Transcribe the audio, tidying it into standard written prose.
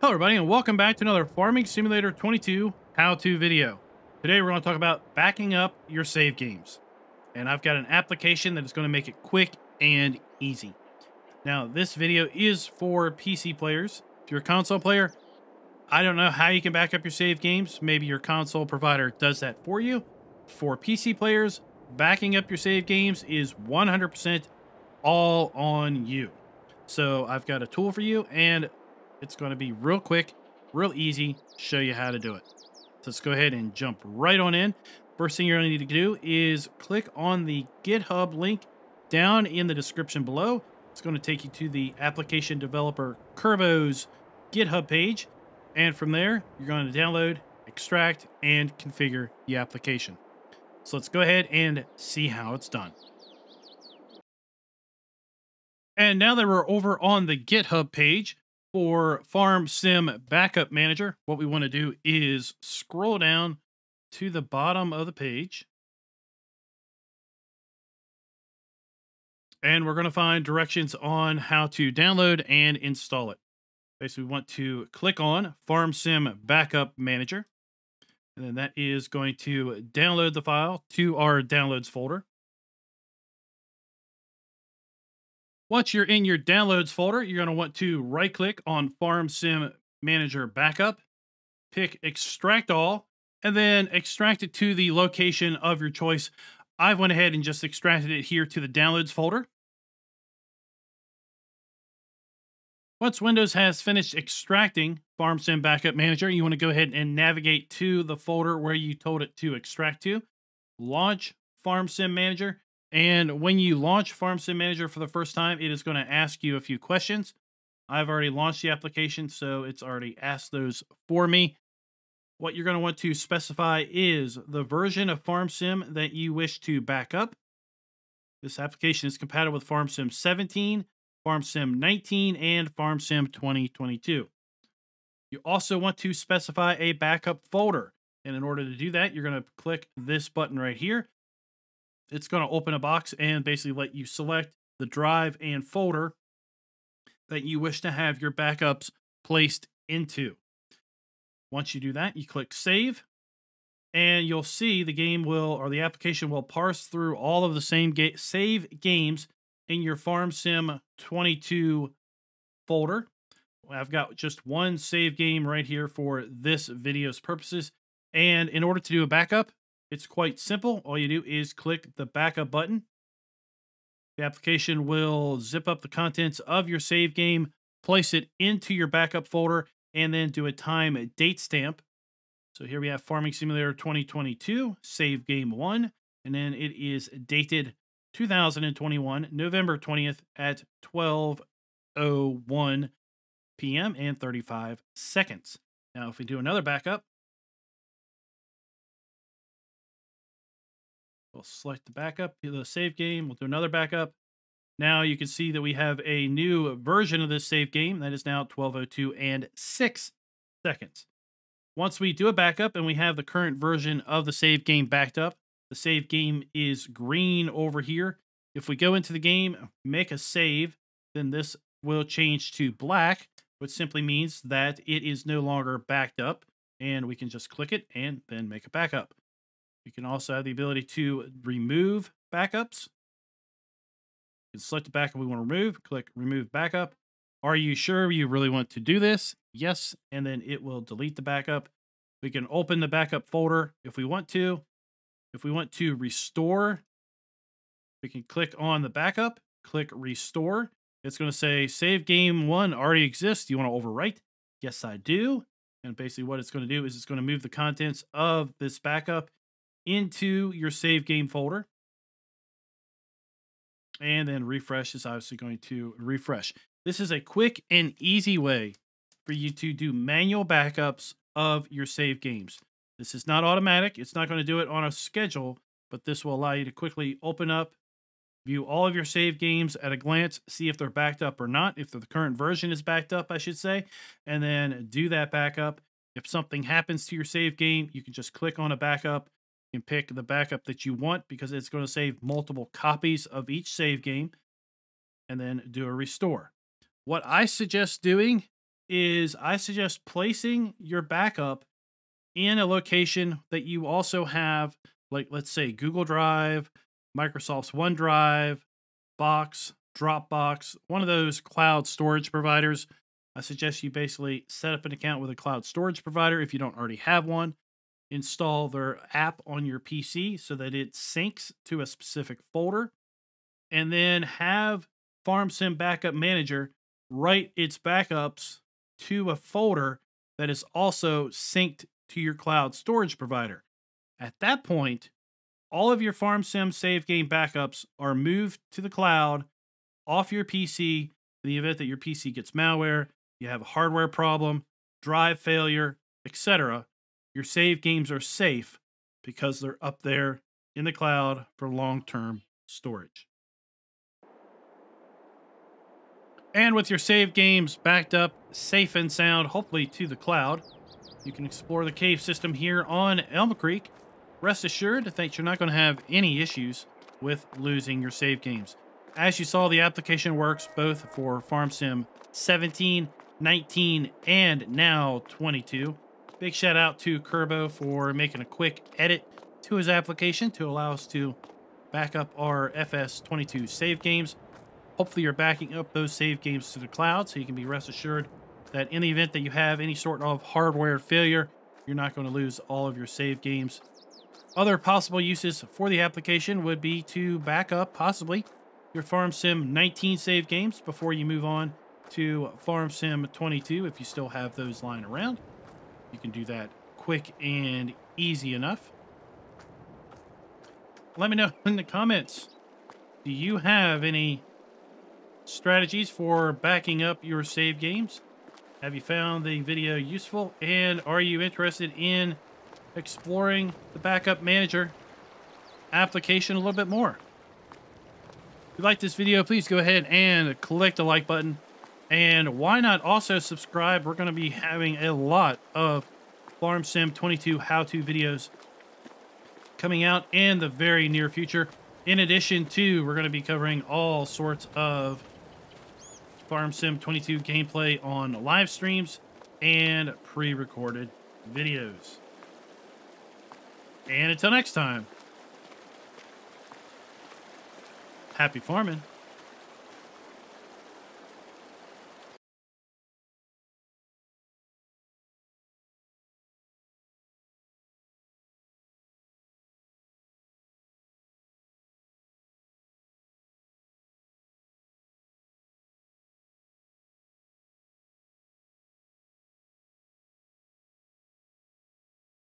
Hello everybody and welcome back to another Farming Simulator 22 how-to video. Today we're going to talk about backing up your save games. And I've got an application that is going to make it quick and easy. Now this video is for PC players. If you're a console player, I don't know how you can back up your save games. Maybe your console provider does that for you. For PC players, backing up your save games is 100% all on you. So I've got a tool for you and it's going to be real quick, real easy, show you how to do it. So let's go ahead and jump right on in. First thing you're going to need to do is click on the GitHub link down in the description below. It's going to take you to the application developer Curvos GitHub page. And from there, you're going to download, extract, and configure the application. So let's go ahead and see how it's done. And now that we're over on the GitHub page, for FarmSim Backup Manager, what we want to do is scroll down to the bottom of the page. And we're going to find directions on how to download and install it. Basically, we want to click on FarmSim Backup Manager. And then that is going to download the file to our downloads folder. Once you're in your downloads folder, you're going to want to right click on FarmSim Manager Backup, pick extract all, and then extract it to the location of your choice. I went ahead and just extracted it here to the downloads folder. Once Windows has finished extracting FarmSim Backup Manager, you want to go ahead and navigate to the folder where you told it to extract to, launch FarmSim Manager. And when you launch FarmSim Manager for the first time, it is going to ask you a few questions. I've already launched the application, so it's already asked those for me. What you're going to want to specify is the version of FarmSim that you wish to back up. This application is compatible with FarmSim 17, FarmSim 19, and FarmSim 2022. You also want to specify a backup folder. And in order to do that, you're going to click this button right here. It's going to open a box and basically let you select the drive and folder that you wish to have your backups placed into. Once you do that, you click save and you'll see the game will, or the application will parse through all of the same save games in your FarmSim 22 folder. I've got just one save game right here for this video's purposes. And in order to do a backup, it's quite simple. All you do is click the backup button. The application will zip up the contents of your save game, place it into your backup folder, and then do a time date stamp. So here we have Farming Simulator 2022, save game 1, and then it is dated 2021, November 20th at 12:01 p.m. and 35 seconds. Now, if we do another backup, we'll select the backup, the save game. We'll do another backup. Now you can see that we have a new version of this save game that is now 12:02 and 6 seconds. Once we do a backup and we have the current version of the save game backed up, the save game is green over here. If we go into the game, make a save, then this will change to black, which simply means that it is no longer backed up, and we can just click it and then make a backup. You can also have the ability to remove backups. You can select the backup we want to remove, click remove backup. Are you sure you really want to do this? Yes, and then it will delete the backup. We can open the backup folder if we want to. If we want to restore, we can click on the backup, click restore. It's going to say save game 1 already exists. Do you want to overwrite? Yes, I do. And basically what it's going to do is it's going to move the contents of this backup into your save game folder. And then refresh is obviously going to refresh. This is a quick and easy way for you to do manual backups of your save games. This is not automatic. It's not going to do it on a schedule, but this will allow you to quickly open up, view all of your save games at a glance, see if they're backed up or not, if the current version is backed up, I should say, and then do that backup. If something happens to your save game, you can just click on a backup. You can pick the backup that you want because it's going to save multiple copies of each save game and then do a restore. What I suggest doing is I suggest placing your backup in a location that you also have, like, let's say Google Drive, Microsoft's OneDrive, Box, Dropbox, one of those cloud storage providers. I suggest you basically set up an account with a cloud storage provider if you don't already have one. Install their app on your PC so that it syncs to a specific folder, and then have FarmSim Backup Manager write its backups to a folder that is also synced to your cloud storage provider. At that point, all of your FarmSim save game backups are moved to the cloud off your PC. In the event that your PC gets malware, you have a hardware problem, drive failure, etc., your save games are safe because they're up there in the cloud for long-term storage. And with your save games backed up safe and sound, hopefully to the cloud, you can explore the cave system here on Elm Creek. Rest assured that you're not going to have any issues with losing your save games. As you saw, the application works both for FarmSim 17, 19, and now 22. Big shout out to Curvo for making a quick edit to his application to allow us to back up our FS22 save games. Hopefully you're backing up those save games to the cloud, so you can be rest assured that in the event that you have any sort of hardware failure, you're not going to lose all of your save games. Other possible uses for the application would be to back up possibly your FarmSim 19 save games before you move on to FarmSim 22 if you still have those lying around. You can do that quick and easy enough. Let me know in the comments, do you have any strategies for backing up your save games? Have you found the video useful? And are you interested in exploring the Backup Manager application a little bit more? If you like this video, please go ahead and click the like button. And why not also subscribe? We're going to be having a lot of FarmSim 22 how-to videos coming out in the very near future. In addition to, we're going to be covering all sorts of FarmSim 22 gameplay on live streams and pre-recorded videos. And until next time, happy farming.